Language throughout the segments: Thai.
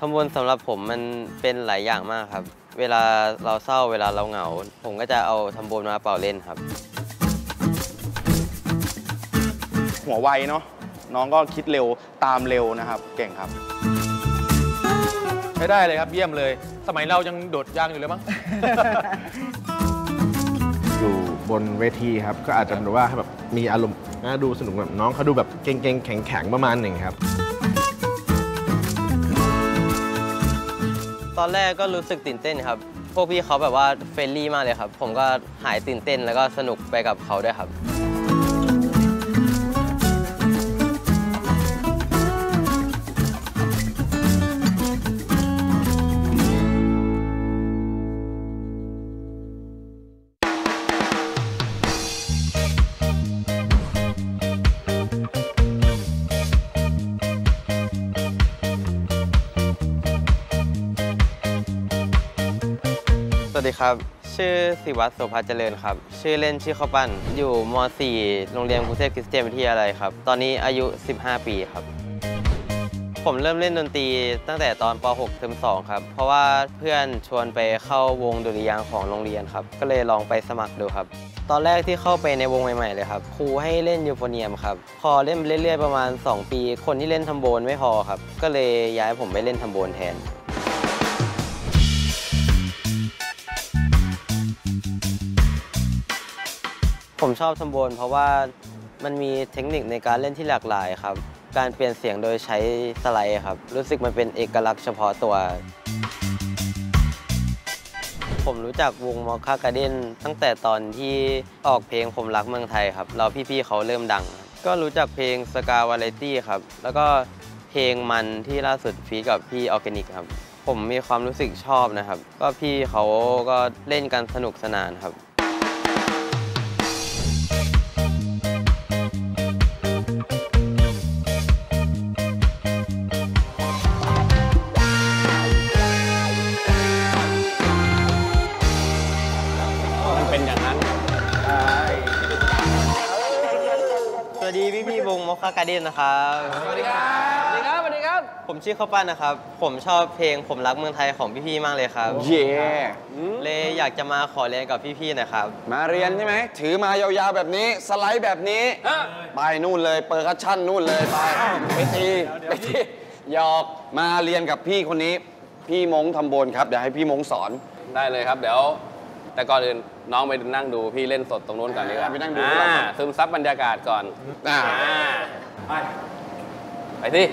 คำวนสำหรับผมมันเป็นหลายอย่างมากครับเวลาเราเศร้าเวลาเราเหงาผมก็จะเอาทำโบนมาเป่าเล่นครับหัวไวเนาะน้องก็คิดเร็วตามเร็วนะครับเก่งครับใช้ได้เลยครับเยี่ยมเลยสมัยเรายังโดดยางอยู่เลยมั้ง อยู่บนเวทีครับก็อาจจะแบบว่าแบบมีอารมณ์น่าดูสนุกแบบน้องเขาดูแบบเก่งๆแข็งๆประมาณหนึ่งครับตอนแรกก็รู้สึกตื่นเต้นครับพวกพี่เขาแบบว่าเฟรนลี่มากเลยครับผมก็หายตื่นเต้นแล้วก็สนุกไปกับเขาด้วยครับสวัสดีครับชื่อศิวัตร โสภาเจริญครับชื่อเล่นชื่อข้าวปั้นอยู่ม.4 โรงเรียนกรุงเทพคริสเตียนวิทยาลัยครับตอนนี้อายุ15ปีครับผมเริ่มเล่นดนตรีตั้งแต่ตอนป.6 เทอม 2ครับเพราะว่าเพื่อนชวนไปเข้าวงดุริยางค์ของโรงเรียนครับก็เลยลองไปสมัครดูครับตอนแรกที่เข้าไปในวงใหม่ๆเลยครับครูให้เล่นยูโฟเนียมครับพอเล่นเรื่อยๆประมาณ2ปีคนที่เล่นทำโบนไม่พอครับก็เลยย้ายผมไปเล่นทำโบนแทนผมชอบทำโบนเพราะว่ามันมีเทคนิคในการเล่นที่หลากหลายครับการเปลี่ยนเสียงโดยใช้สไลด์ครับรู้สึกมันเป็นเอกลักษณ์เฉพาะตัวผมรู้จักวงมอคค่าการ์เด้นตั้งแต่ตอนที่ออกเพลงผมรักเมืองไทยครับเราพี่ๆเขาเริ่มดังก็รู้จักเพลงสกาวาไรตี้ครับแล้วก็เพลงมันที่ล่าสุดฟีกับพี่ออร์แกนิกครับผมมีความรู้สึกชอบนะครับก็พี่เขาก็เล่นกันสนุกสนานครับมอคค่าการ์เด้นนะครับสวัสดีครับสวัสดีครับสวัสดีครับผมชื่อข้าวปั้นนะครับผมชอบเพลงผมรักเมืองไทยของพี่ๆมากเลยครับเย่เลยอยากจะมาขอเรียนกับพี่ๆนะครับมาเรียนใช่ไหมถือมายาวๆแบบนี้สไลด์แบบนี้ไปนู่นเลยเปอร์คัชชั่นนู่นเลยไปทีหยอกมาเรียนกับพี่คนนี้พี่มงทำโบนครับเดี๋ยวให้พี่มงสอนได้เลยครับเดี๋ยวแต่ก่อนอื่นน้องไปนั่งดูพี่เล่นสดตรงนู้นก่อนดีกว่าไปนั่งดูซึมซับบรรยากาศก่อนไปสิ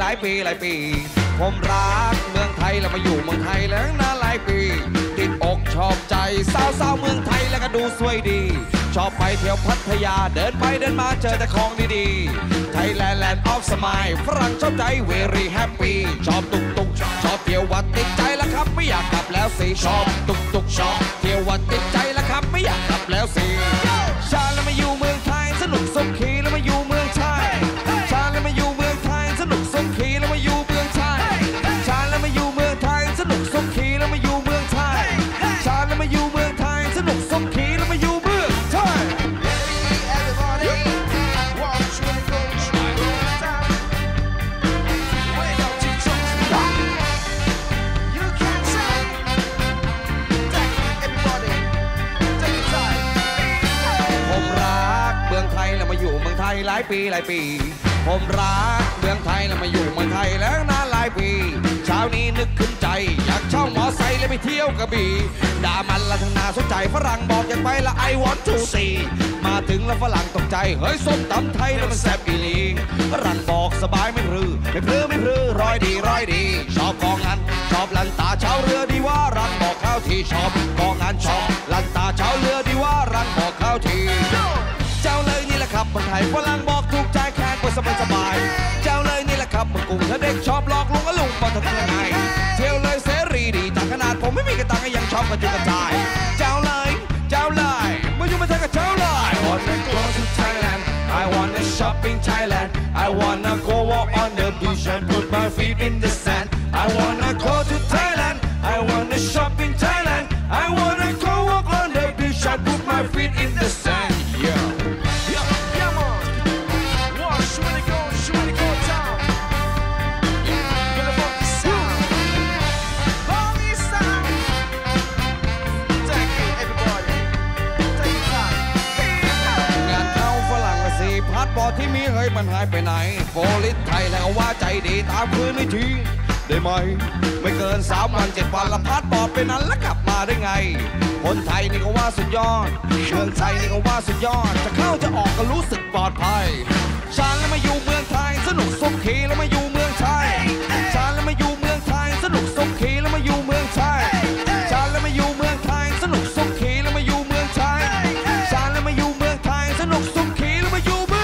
หลายปีผมรักเมืองไทยแล้วมาอยู่เมืองไทยแล้วนานหลายปีติดอกชอบใจสาวเมืองไทยแล้วก็ดูสวยดีชอบไปเที่ยวพัทยาเดินไปเดินมาเจอแต่ของดีๆไทยแลนด์แลนด์ออฟสมายฝรั่งชอบใจ very happy ชอบตุกชอบเที่ยววัดติดใจแล้วครับไม่อยากกลับแล้วสิชอบตุกชอบเที่ยววัดติดใจแล้วครับไม่อยากกลับแล้วสิชาแล้วมาอยู่เมืองไทยสนุกสุขีแล้วมาอยู่เมืองไทยชาแล้วมาอยู่หลายปี ผมรักเมืองไทยและมาอยู่เมืองไทยแล้วนานหลายปีเช้านี้นึกขึ้นใจอยากเช่ามอไซค์และไปเที่ยวกระบี่ด่ามันละทั้งนาสนใจฝรั่งบอกอยากไปละไอวอนทูซีมาถึงแล้วฝรั่งตกใจเฮ้ยส้มตำไทยแล้วมันแซ่บอีหลีฝรั่งบอกสบายไม่รื้อไม่รื้อไม่รื้อร้อยดีร้อยดีชอบกองงานชอบลันตาเช้าเรือดีว่ารังบอกข้าวทีชอบกองงานชอบลันตาเช้าเรือดีว่ารังบอกข้าวทีเจ้าเลยนี่แหละครับเมืองไทยฝรั่งบอกถูกใจแขกคนสบายสบายเจ้าเลยนี่แหละครับเมืองกรุงถ้าเด็กชอบหลอกลวงก็ลุงปนทำยังไงเที่ยวเลยเสรีดีแต่ขนาดผมไม่มีกระตังก็ยังชอบกระจุกกระจายเจ้าเลยเจ้าเลยมาอยู่เมืองไทยกับเจ้าเลย I wanna go to Thailand I wanna shop in Thailand I wanna go walk on the beach and put my feet in the sand I wanna go to Thailand I wanna shop in Thailand I wanna go walk on the beach and put my feet in the sand yeahบอที่มีเฮ้ยมันหายไปไหนโฟลิสไทยแล้วว่าใจดีตามพื้นไม่ทิ้งได้ไหมไม่เกิน3 วัน 7 วันละพาสปอร์ตไปนั้นแล้วกลับมาได้ไงคนไทยนี่ก็ว่าสุดยอดเมืองไทยนี่ก็ว่าสุดยอดจะเข้าจะออกก็รู้สึกปลอดภัยฉันแล้วมาอยู่เมืองไทยสนุกสมคีแล้วมาอยู่เมืองไทยฉันแล้วมาอยู่เมืองไทยสนุกสมคีแล้วมาอยู่เมืองไทยฉันแล้วมาอยู่เมืองไทยสนุกสมคีแล้วมาอยู่เมืองไทยฉันแล้วมาอยู่เมืองไทยสนุกสมคีแล้วมาอยู่มาอยู่เมื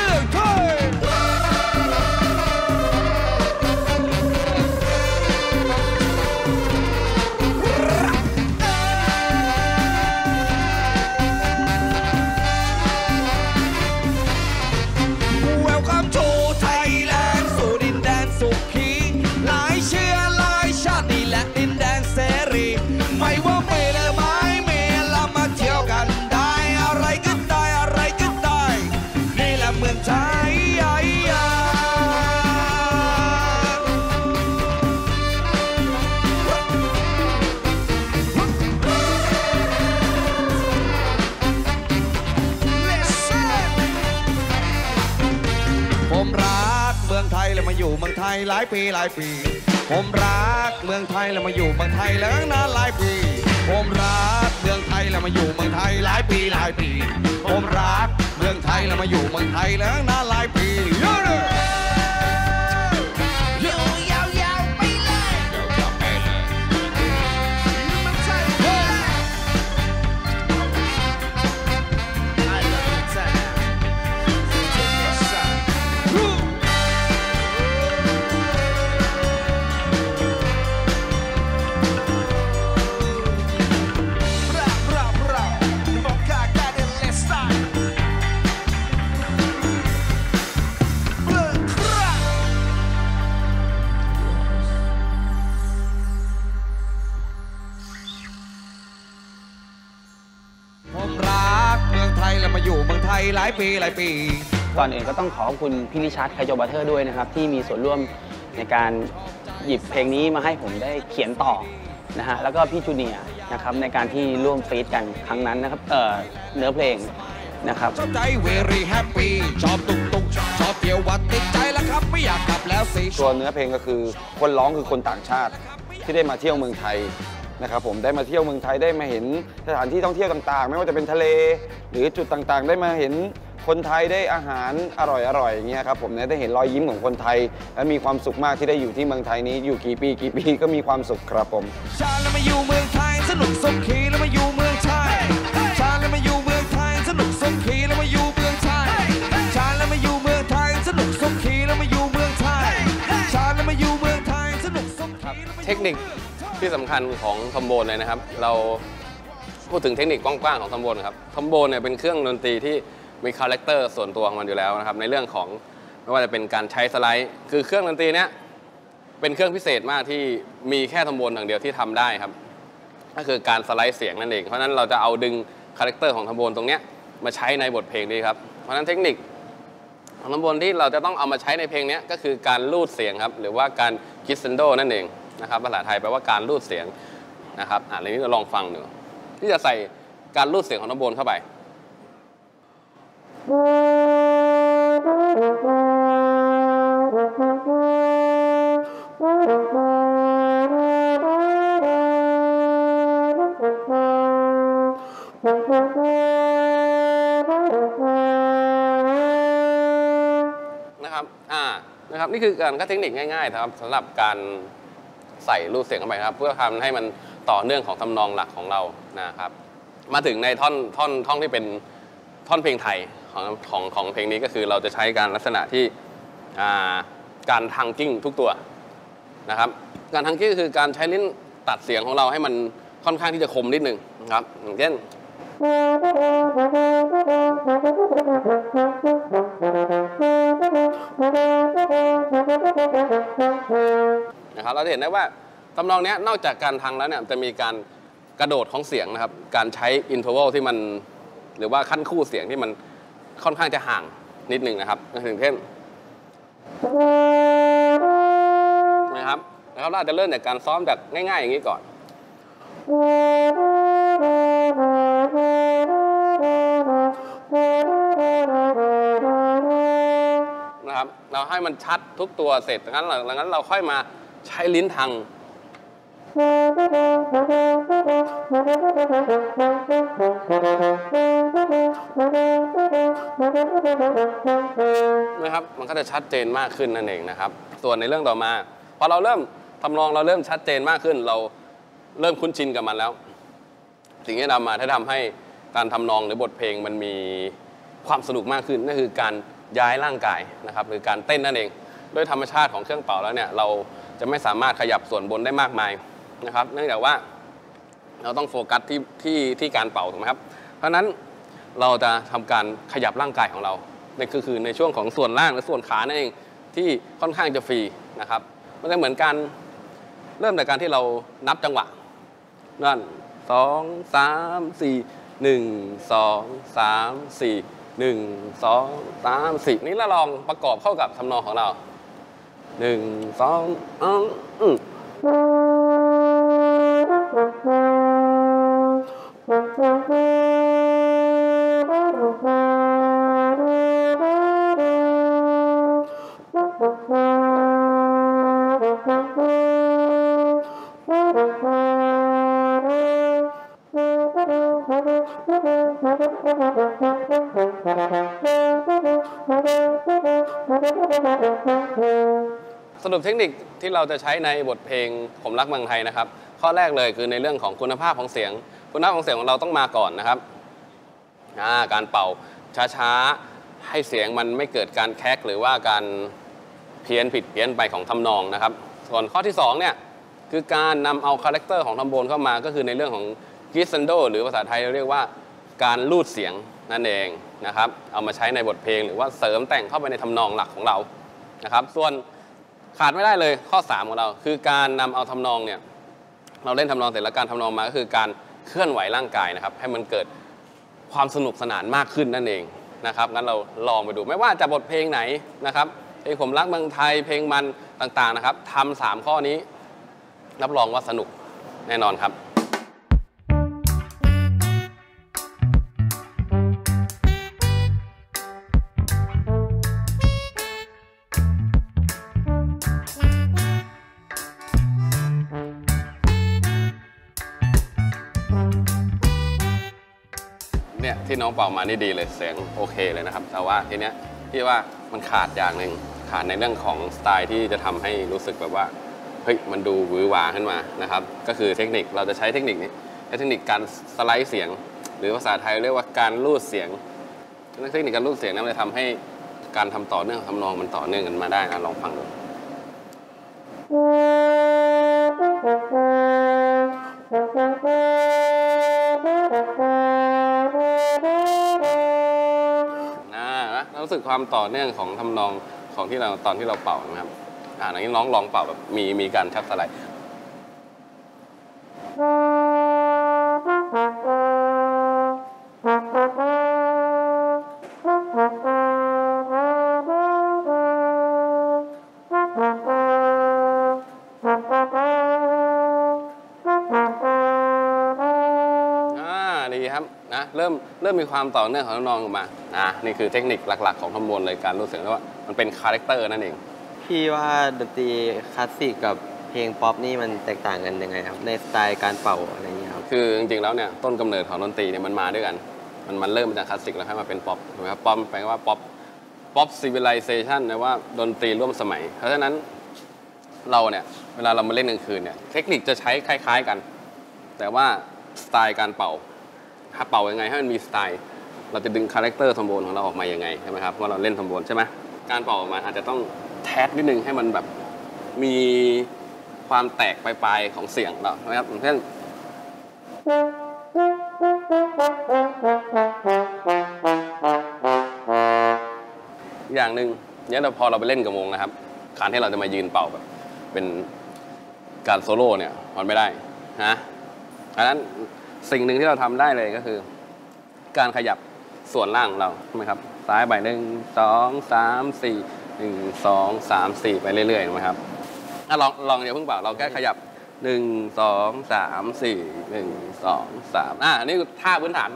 องไทยหลายปีหลายปีผมรักเมืองไทยแล้วมาอยู่เมืองไทยแล้วนานหลายปีผมรักเมืองไทยแล้วมาอยู่เมืองไทยหลายปีหลายปีผมรักเมืองไทยแล้วมาอยู่เมืองไทยแล้วนานหลายปีหลายปีหลายปีก่อนอื่นก็ต้องขอขอบคุณพี่ริชาร์ด ไคโจ บัตเทอร์ด้วยนะครับที่มีส่วนร่วมในการหยิบเพลงนี้มาให้ผมได้เขียนต่อนะฮะแล้วก็พี่จูเนียนะครับในการที่ร่วมฟีดกันครั้งนั้นนะครับเนื้อเพลงนะครับชอบใจ very happy ชอบตุกตุกชอบเที่ยววัดติดใจแล้วครับไม่อยากกลับแล้วสิตัวเนื้อเพลงก็คือคนร้องคือคนต่างชาติที่ได้มาเที่ยวเมืองไทยนะครับผมได้มาเที่ยวเมืองไทยได้มาเห็นสถานที่ท่องเที่ยวต่างๆไม่ว่าจะเป็นทะเลหรือจุดต่างๆได้มาเห็นคนไทยได้อาหารอร่อยๆ อย่างเงี้ยครับผมเนี่ยได้เห็นรอยยิ้มของคนไทยและมีความสุขมากที่ได้อยู่ที่เมืองไทยนี้อยู่กี่ปีกี่ปีก็มีความสุขครับผมชาแล้วมาอยู่เมืองไทยสนุกสมคีแล้วมาอยู่เมืองไทยชาแล้วมาอยู่เมืองไทยสนุกสมคีแล้วมาอยู่เมืองไทยชาแล้วมาอยู่เมืองไทยสนุกสมคีแล้วมาอยู่เมืองไทยชาแล้วมาอยู่เมืองไทยสนุกสมคีเทคนิคที่สำคัญของทอมโบนเลยนะครับเราพูดถึงเทคนิคกว้างๆของทอมโบนครับทอมโบนเนี่ยเป็นเครื่องดนตรีที่มีคาแรคเตอร์ส่วนตัวของมันอยู่แล้วนะครับในเรื่องของไม่ว่าจะเป็นการใช้สไลด์คือเครื่องดนตรีเนี้ยเป็นเครื่องพิเศษมากที่มีแค่ทอมโบนอย่างเดียวที่ทำได้ครับก็คือการสไลด์เสียงนั่นเองเพราะฉะนั้นเราจะเอาดึงคาแรคเตอร์ของทอมโบนตรงเนี้ยมาใช้ในบทเพลงนี้ครับเพราะฉะนั้นเทคนิคของทอมโบนที่เราจะต้องเอามาใช้ในเพลงนี้ก็คือการลูดเสียงครับหรือว่าการคิสเซนโดนั่นเองนะครับภาษาไทยแปลว่าการรูดเสียงนะครับอันนี้เราลองฟังดูที่จะใส่การรูดเสียงของน้ำโบนเข้าไป นะครับนะครับนี่คือการก็เทคนิคง่ายๆนะครับสำหรับการใส่รูปเสียงเข้าไปครับเพื่อทำให้มันต่อเนื่องของทำนองหลักของเรานะครับมาถึงในท่อนที่เป็นท่อนเพลงไทยของเพลงนี้ก็คือเราจะใช้การลักษณะที่การทังกิ้งทุกตัวนะครับการทังกิ้งคือการใช้ลิ้นตัดเสียงของเราให้มันค่อนข้างที่จะคมนิดนึงนะครับอย่างเช่นนะครับเราจะเห็นได้ว่าทำนองนี้นอกจากการทังแล้วเนี่ยจะมีการกระโดดของเสียงนะครับการใช้อินเทอร์วัลที่มันหรือว่าขั้นคู่เสียงที่มันค่อนข้างจะห่างนิดนึงนะครับอย่างเช่นนะครับแล้วเราจะเริ่มจากการซ้อมจากง่ายๆอย่างนี้ก่อนนะครับเราให้มันชัดทุกตัวเสร็จงั้นเราค่อยมาใช้ลิ้นทังนะครับมันก็จะชัดเจนมากขึ้นนั่นเองนะครับส่วนในเรื่องต่อมาพอเราเริ่มทำนองเราเริ่มชัดเจนมากขึ้นเราเริ่มคุ้นชินกับมันแล้วสิ่งที่นำมาถ้าทำให้การทำนองหรือบทเพลงมันมีความสนุกมากขึ้นนั่นคือการย้ายร่างกายนะครับหรือการเต้นนั่นเองโดยธรรมชาติของเครื่องเป่าแล้วเนี่ยเราจะไม่สามารถขยับส่วนบนได้มากมายนะครับเนื่องจากว่าเราต้องโฟกัสที่การเป่าถูกไหมครับเพราะนั้นเราจะทำการขยับร่างกายของเรานั่นคือในช่วงของส่วนล่างและส่วนขานั่นเองที่ค่อนข้างจะฟรีนะครับมันจะเหมือนการเริ่มจากการที่เรานับจังหวะนั่นสองสามสี่หนึ่งสองสามสี่หนึ่งสองสามสี่นี้เราลองประกอบเข้ากับทำนองของเราหนึ่งสองสรุปเทคนิคที่เราจะใช้ในบทเพลงผมรักเมืองไทยนะครับข้อแรกเลยคือในเรื่องของคุณภาพของเสียงคุณภาพของเสียงของเราต้องมาก่อนนะครับการเป่าช้าๆให้เสียงมันไม่เกิดการแคกหรือว่าการเพี้ยนผิดเพี้ยนไปของทำนองนะครับส่วนข้อที่2เนี่ยคือการนำเอาคาแรคเตอร์ของทำโบนเข้ามาก็คือในเรื่องของกิสซันโดหรือภาษาไทยเรียกว่าการลูดเสียงนั่นเองนะครับเอามาใช้ในบทเพลงหรือว่าเสริมแต่งเข้าไปในทำนองหลักของเรานะครับส่วนขาดไม่ได้เลยข้อ3ของเราคือการนำเอาทำนองเนี่ยเราเล่นทำนองเสร็จแล้วการทำนองมาก็คือการเคลื่อนไหวร่างกายนะครับให้มันเกิดความสนุกสนานมากขึ้นนั่นเองนะครับงั้นเราลองไปดูไม่ว่าจะบทเพลงไหนนะครับเพลงผมรักเมืองไทยเพลงมันต่างๆนะครับทำ3ข้อนี้รับรองว่าสนุกแน่นอนครับที่น้องเป่ามานี่ดีเลยเสียงโอเคเลยนะครับแต่ว่าทีเนี้ยที่ว่ามันขาดอย่างหนึ่งขาดในเรื่องของสไตล์ที่จะทำให้รู้สึกแบบว่าเฮ้ยมันดูหวือหวาขึ้นมานะครับก็คือเทคนิคเราจะใช้เทคนิคนี้เทคนิคการสไลด์เสียงหรือภาษาไทยเรียกว่าการลูดเสียงเทคนิคการลูดเสียงนั้นจะทำให้การทำต่อเนื่องทำนองมันต่อเนื่องกันมาได้นะลองฟังดูรู้สึกความต่อเนื่องของทำนองของที่เราตอนที่เราเป่านะครับอย่างนี้น้องลองเป่าแบบมีการชักสไลด์ดีครับนะเริ่มมีความต่อเนื่องของน้องๆออกมานี่คือเทคนิคหลักๆของทำโบนเลยการรู้เสียงว่ามันเป็นคาแรคเตอร์นั่นเองพี่ว่าดนตรีคลาสสิกกับเพลงป๊อปนี่มันแตกต่างกันยังไงครับในสไตล์การเป่าอะไรอย่างเงี้ยครับคือจริงๆแล้วเนี่ยต้นกำเนิดของดนตรีเนี่ยมันมาด้วยกันมันเริ่มมาจากคลาสสิกแล้วให้มาเป็นป๊อปถูกไหมครับป๊อปแปลว่าป๊อป ป๊อปซีวิไลเซชันนะว่าดนตรีร่วมสมัยเพราะฉะนั้นเราเนี่ยเวลาเรามาเล่นกลางคืนเนี่ยเทคนิคจะใช้คล้ายๆกันแต่ว่าสไตล์การเป่าถ้าเป่ายังไงให้มันมีสไตล์เราจะดึงคาแรคเตอร์ทอมโบนของเราออกมายังไงใช่ไหมครับเพราะเราเล่นทอมโบนใช่ไหมการเป่าออกมาอาจจะต้องแทสนิดนึงให้มันแบบมีความแตกปลายๆของเสียงเรานะครับเช่นอย่างหนึ่งเนี่ยพอเราไปเล่นกับวงนะครับการที่เราจะมายืนเป่าแบบเป็นการโซโล่เนี่ยมันไม่ได้นะดังนั้นสิ่งหนึ่งที่เราทำได้เลยก็คือการขยับส่วนล่างของเราใช่ไหมครับซ้ายไป1 2 3 4 1 2 3 4ไปเรื่อยๆนะครับลองอย่าเพิ่งเป่าเราแค่ขยับ1 2 3 4 1 2 3อันนี้ท่าพื้นฐาน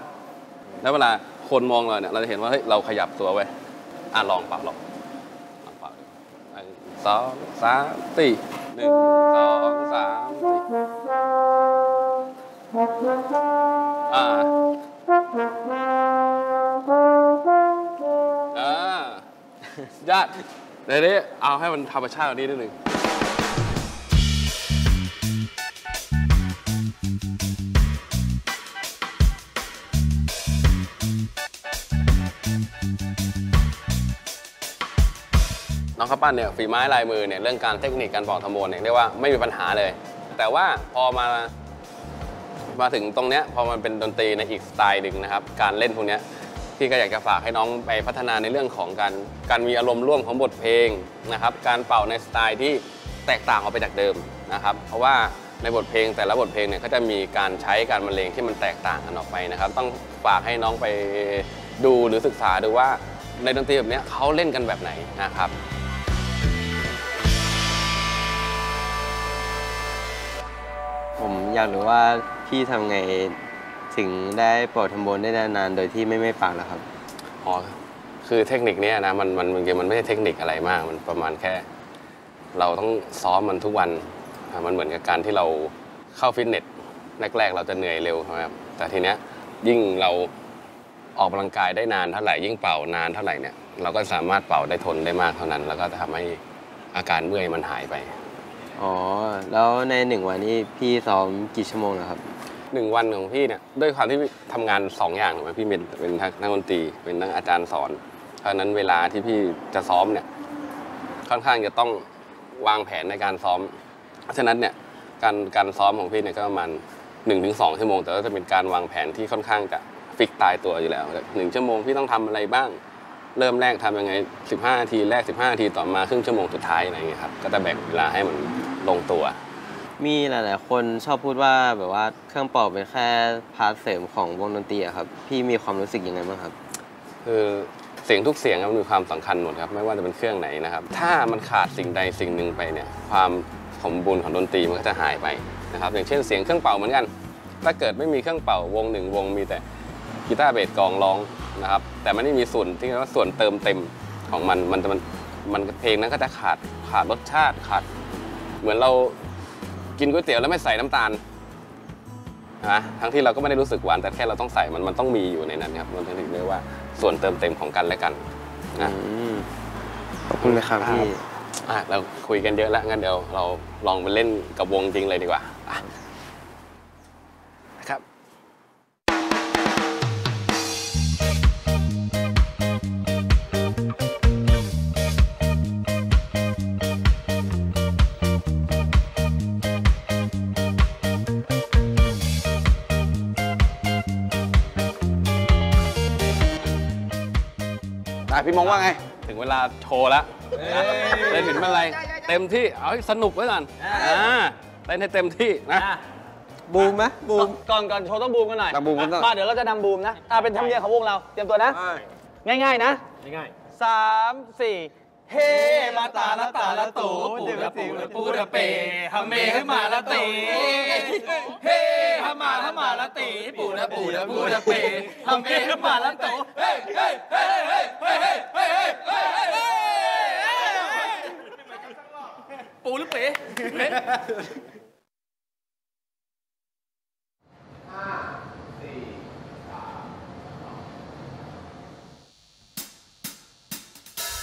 แล้วเวลาคนมองเราเนี่ยเราจะเห็นว่าเฮ้ยเราขยับตัวไว้ลองเป่าดู1 2 3 4 1 2 3 4ยากเดี๋ยวนี้เอาให้มันธรรมชาติกว่านี้นิดนึงน้องข้าวปั้นเนี่ยฝีไม้ลายมือเนี่ยเรื่องการเทคนิคการเป่าทอมโบนเนี่ยเรียกว่าไม่มีปัญหาเลยแต่ว่าพอมาถึงตรงเนี้ยพอมันเป็นดนตรีในอีกสไตล์หนึ่งนะครับการเล่นพวกเนี้ยที่ก็อยากจะฝากให้น้องไปพัฒนาในเรื่องของการมีอารมณ์ร่วมของบทเพลงนะครับการเป่าในสไตล์ที่แตกต่างออกไปจากเดิมนะครับเพราะว่าในบทเพลงแต่ละบทเพลงเนี่ยก็จะมีการใช้การบรรเลงที่มันแตกต่างกันออกไปนะครับต้องฝากให้น้องไปดูหรือศึกษาดูว่าในดนตรีแบบนี้เขาเล่นกันแบบไหนนะครับผมอยากรู้ว่าพี่ทำไงถึงได้เป่าทอมโบนได้นานๆโดยที่ไม่ปากล่ะครับอ๋อคือเทคนิคนี้นะมันไม่ใช่เทคนิคอะไรมากมันประมาณแค่เราต้องซ้อมมันทุกวันมันเหมือนกับการที่เราเข้าฟิตเนสแรกๆเราจะเหนื่อยเร็วครับแต่ทีเนี้ยยิ่งเราออกกำลังกายได้นานเท่าไหร่ยิ่งเป่านานเท่าไหร่เนี่ยเราก็สามารถเป่าได้ทนได้มากเท่านั้นแล้วก็จะทำให้อาการเมื่อยมันหายไปอ๋อแล้วใน1วันนี้พี่ซ้อมกี่ชั่วโมงนะครับ1วันของพี่เนี่ยด้วยความที่ทำงาน2อย่างถูกไหมพี่เป็นนักดนตรีเป็นนักอาจารย์สอนเพราะนั้นเวลาที่พี่จะซ้อมเนี่ยค่อนข้างจะต้องวางแผนในการซ้อมเพราะฉะนั้นเนี่ยการซ้อมของพี่เนี่ยก็ประมาณ 1-2 ชั่วโมงแต่ก็จะเป็นการวางแผนที่ค่อนข้างจะฟิกตายตัวอยู่แล้ว1ชั่วโมงพี่ต้องทำอะไรบ้างเริ่มแรกทำยังไง15นาทีแรก15นาทีต่อมาครึ่งชั่วโมงสุดท้ายอะไรอย่างเงี้ยครับก็จะแบ่งเวลาให้มันลงตัวมีหลายๆคนชอบพูดว่าแบบว่าเครื่องเป่าเป็นแค่พาร์ทเสริมของวงดนตรีครับพี่มีความรู้สึกยังไงบ้างครับคือเสียงทุกเสียงมันมีความสำคัญหมดครับไม่ว่าจะเป็นเครื่องไหนนะครับถ้ามันขาดสิ่งใดสิ่งหนึ่งไปเนี่ยความสมบูรณ์ของดนตรีมันก็จะหายไปนะครับอย่างเช่นเสียงเครื่องเป่าเหมือนกันถ้าเกิดไม่มีเครื่องเป่าวงหนึ่งวงมีแต่กีตาร์เบสกองร้องนะครับแต่มันไม่มีส่วนที่เรียกว่าส่วนเติมเต็มของมันเพลงนั้นก็จะขาดรสชาติขาดเหมือนเรากินก๋วยเตี๋ยวแล้วไม่ใส่น้ำตาลนะทั้งที่เราก็ไม่ได้รู้สึกหวานแต่แค่เราต้องใส่มันต้องมีอยู่ในนั้นครับมันถึงเรียกว่าส่วนเติมเต็มของกันและกันนะขอบคุณนะครับพี่เราคุยกันเยอะแล้วงั้นเดี๋ยวเราลองไปเล่นกับวงจริงเลยดีกว่านะครับพี่มองว่าไงถึงเวลาโชว์แล้วเล่นเห็นมันอะไรเต็มที่เอาให้สนุกไว้ก่อนเล่นให้เต็มที่นะบูมไหมบูมก่อนโชว์ต้องบูมกันหน่อยมาเดี๋ยวเราจะนำบูมนะเป็นธรรมเนียมของวงเราเตรียมตัวนะง่ายๆนะง่ายๆ3 4เฮมาตาละตาละตูปูละปูละปูละเปฮะเมฮะมาละตีเฮฮะมาละตีปูละปูละปูละเปฮะเมฮะมาละตูเฮ้เฮ้เฮ้เฮ้เฮ้เฮ้เฮ้ปูละเป5 4 3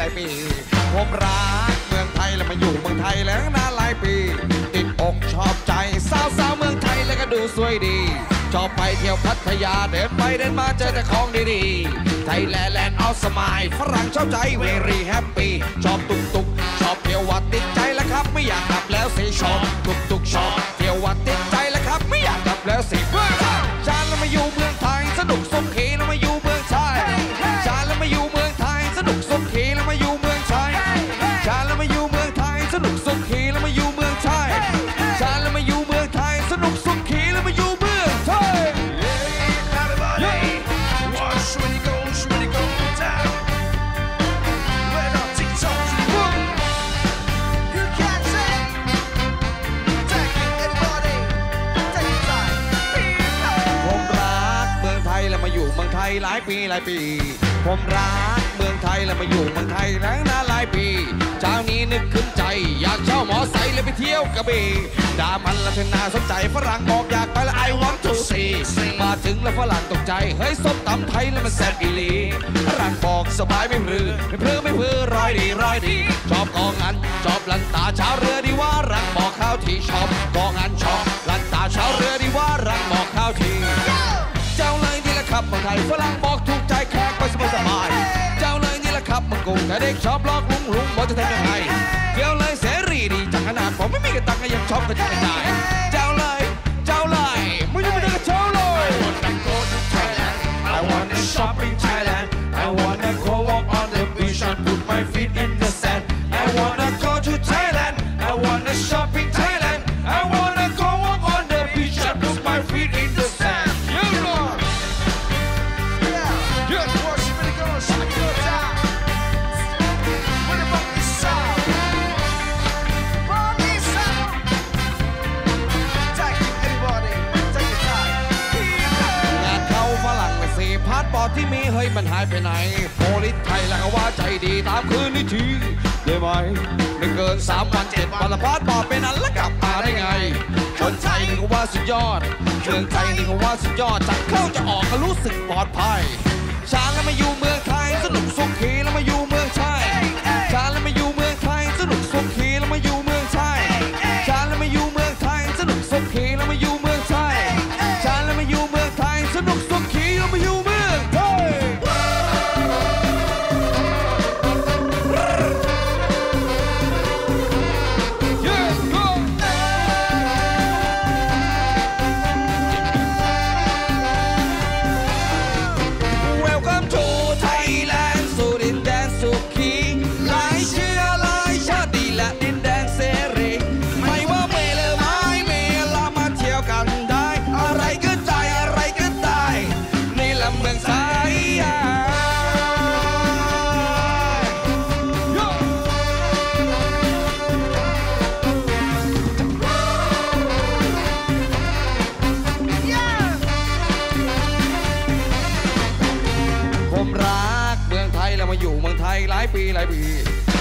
หลายปีผมรักเมืองไทยและมาอยู่เมืองไทยแล้วนานหลายปีติดอกชอบใจสาวๆเมืองไทยแล้วก็ดูสวยดีชอบไปเที่ยวพัทยาเดินไปเดินมาเจอแต่ของดีๆไทยแลนด์ออสมายฝรั่งชอบใจเวรี่แฮปปี้ชอบตุกตุกชอบเที่ยววัดติดใจแล้วครับไม่อยากกลับแล้วสิชอบตุกตุกชอบเที่ยววัดติดใจแล้วครับไม่อยากกลับแล้วสิเพื่อนฉันแล้วมาอยู่เมืองไทยสนุกสมขีแล้วมาอยู่เมืองไทยฉันแล้วมาอยู่เมืองไทยสนุกสมขีแล้วมาอยู่เมืองไทยฉันแล้วมาอยู่เมืองไทยสนุกสมขีแล้วมาอยู่เมืองไทยฉันแล้วมาอยู่เมืองไทยสนุกสมขีแล้วมาอยู่หลายปีหลายปีผมรักเมืองไทยและมาอยู่เมืองไทยแล้วนานหลายปีเช้านี้นึกขึ้นใจอยากเช่ามอไซค์เลยไปเที่ยวกระบี่ดามันละเธอน่าสนใจฝรั่งบอกอยากไปละไอวังทูซีมาถึงแล้วฝรั่งตกใจเฮ้ยส้มตำไทยแล้วมันแซ่บอีหลีฝรั่งบอกสบายไม่พื้นไม่พื้นไม่พื้นร้อยดีร้อยดีชอบกองอันชอบลันตาชาวเรือดีว่ารังบอกข้าวทีชอบกองอันชอบลันตาชาวเรือดีว่ารังบอกข้าวทีเจ้าเลยนี่แหละครับเมืองไทยฝรั่งบอกถูกใจแขกไปสบายเจ้าเลยนี่แหละครับเมืองกรุงแต่เด็กชอบลอกลุงบอกจะทำยังไงเจ้าเลยเสรีดีจังขนาดผมไม่มีกระตังก็ยังชอบกระจายกระจายเจ้าเลยเจ้าเลยมึงยังไม่ได้กระเช้าเลย I wanna go to Thailand I wanna shop in Thailand I wanna go walk on the beach and put my feet in the sand I wanna go to Thailand I wanna shop in Thailand I wanna go walk on the beach and put my feet in the sandบอดที่มีเฮ้ยมันหายไปไหนโพลิสไทยแล้วก็ว่าใจดีตามคืนนี้ทีได้ไหมไม่เกิน3 วัน7 วันละพาสปอร์ตไปนั้นแล้วกลับมาได้ไงคนไทยนึกว่าสุดยอดเมืองไทยนึกว่าสุดยอดจากเข้าจะออกก็รู้สึกปลอดภัยช้าแล้วมาอยู่เมืองไทยสนุกสุขีแล้วมาอยู่เมืองไทยช้าแล้วมาอยู่เมืองไทยสนุกสุขีแล้วมาอยู่เมืองไทยช้าแล้วมาอยู่เมืองไทยสนุกสุขีแล้วมาอยู่เมืองไทยช้าแล้วมาอยู่เมืองไทยสนุกสุขีแล้วมาอยู่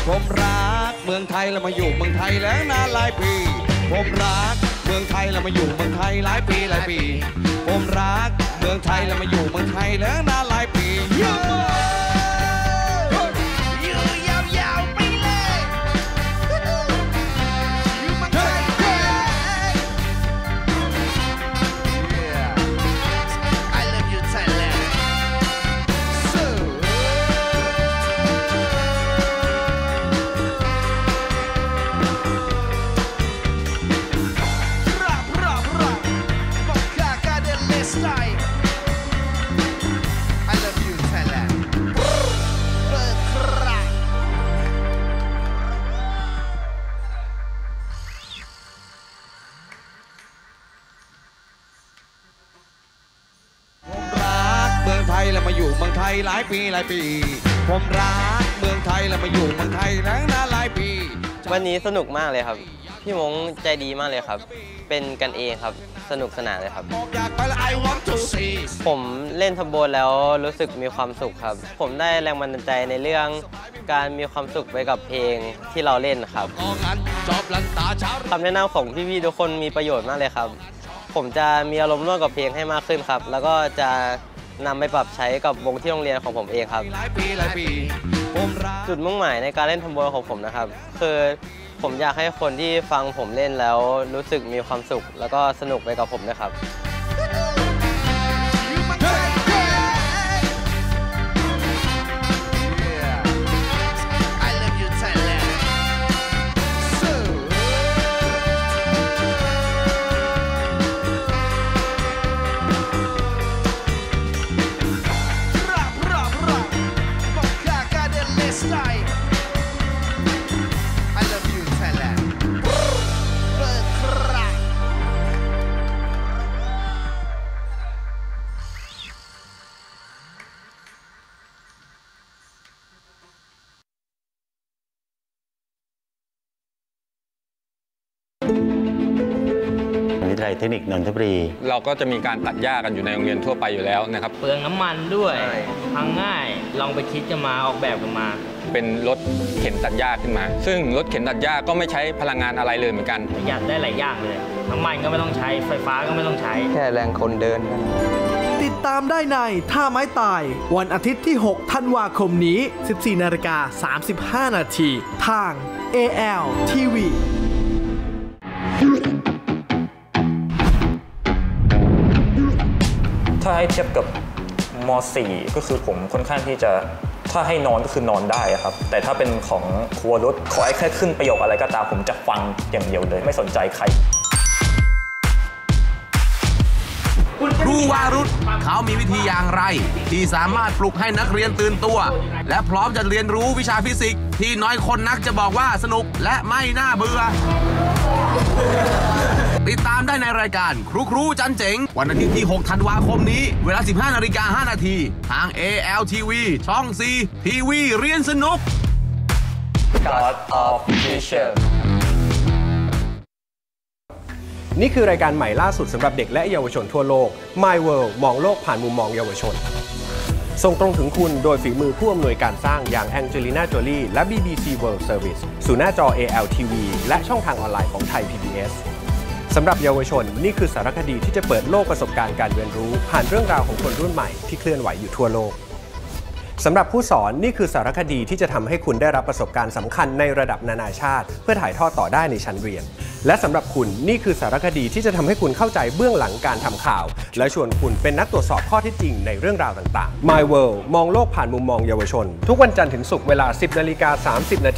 ผมรักเมืองไทยแล้วมาอยู่เมืองไทยแล้วนานหลายปีผมรักเมืองไทยแล้วมาอยู่เมืองไทยหลายปีหลายปีผมรักเมืองไทยแล้วมาอยู่เมืองไทยแล้วนานหลายปีหลายปีหลายปีผมรักเมืองไทยและมาอยู่เมืองไทยนานหลายปีวันนี้สนุกมากเลยครับพี่มงใจดีมากเลยครับเป็นกันเองครับสนุกสนานเลยครับผมเล่นทับบอลแล้วรู้สึกมีความสุขครับผมได้แรงบันดาลใจในเรื่องการมีความสุขไปกับเพลงที่เราเล่นครับคำแนะนำของพี่ๆทุกคนมีประโยชน์มากเลยครับผมจะมีอารมณ์ร่วมกับเพลงให้มากขึ้นครับแล้วก็จะนำไปปรับใช้กับวงที่โรงเรียนของผมเองครับ จุดมุ่งหมายในการเล่นทัมโบของผมนะครับคือผมอยากให้คนที่ฟังผมเล่นแล้วรู้สึกมีความสุขแล้วก็สนุกไปกับผมนะครับเทคนิคนนทบุรีเราก็จะมีการตัดหญ้ากันอยู่ในโรงเรียนทั่วไปอยู่แล้วนะครับเปลืองน้ำมันด้วยพังง่ายลองไปคิดจะมาออกแบบกันมาเป็นรถเข็นตัดหญ้าขึ้นมาซึ่งรถเข็นตัดหญ้าก็ไม่ใช้พลังงานอะไรเลยเหมือนกันประหยัดได้หลายอย่างเลยน้ำมันก็ไม่ต้องใช้ไฟฟ้าก็ไม่ต้องใช้แค่แรงคนเดินติดตามได้ในท่าไม้ตายวันอาทิตย์ที่6ธันวาคมนี้ 14:35 น.ทาง ALTVถ้าให้เทียบกับม .4 ก็คือผมค่อนข้างที่จะถ้าให้นอนก็คือนอนได้ครับแต่ถ้าเป็นของครัวรถขอให้แค่ขึ้นประโยคอะไรก็ตามผมจะฟังอย่างเดียวเลยไม่สนใจใครครูวารุธเขามีวิธีอย่างไรที่สามารถปลุกให้นักเรียนตื่นตัวและพร้อมจะเรียนรู้วิชาฟิสิกส์ที่น้อยคนนักจะบอกว่าสนุกและไม่น่าเบื่อติดตามได้ในรายการครูจันเจ๋งวันอาทิตย์ที่6ธันวาคมนี้เวลา 15:05 น.ทาง ALTV ช่อง 4 ทีวีเรียนสนุก God of Teacher นี่คือรายการใหม่ล่าสุดสำหรับเด็กและเยาวชนทั่วโลก My World มองโลกผ่านมุมมองเยาวชนส่งตรงถึงคุณโดยฝีมือผู้อำนวยการสร้างอย่างแองเจลิน่า โจลี่และ BBC World Service สู่หน้าจอ ALTV และช่องทางออนไลน์ของไทย PBSสำหรับเยาวชนนี่คือสารคดีที่จะเปิดโลกประสบการณ์การเรียนรู้ผ่านเรื่องราวของคนรุ่นใหม่ที่เคลื่อนไหวอยู่ทั่วโลกสำหรับผู้สอนนี่คือสารคดีที่จะทำให้คุณได้รับประสบการณ์สำคัญในระดับนานาชาติเพื่อถ่ายทอดต่อได้ในชั้นเรียนและสำหรับคุณนี่คือสารคดีที่จะทำให้คุณเข้าใจเบื้องหลังการทำข่าวและชวนคุณเป็นนักตรวจสอบข้อเท็จจริงในเรื่องราวต่างๆ My World มองโลกผ่านมุมมองเยาวชนทุกวันจันทร์ถึงศุกร์เวลา 10:30 น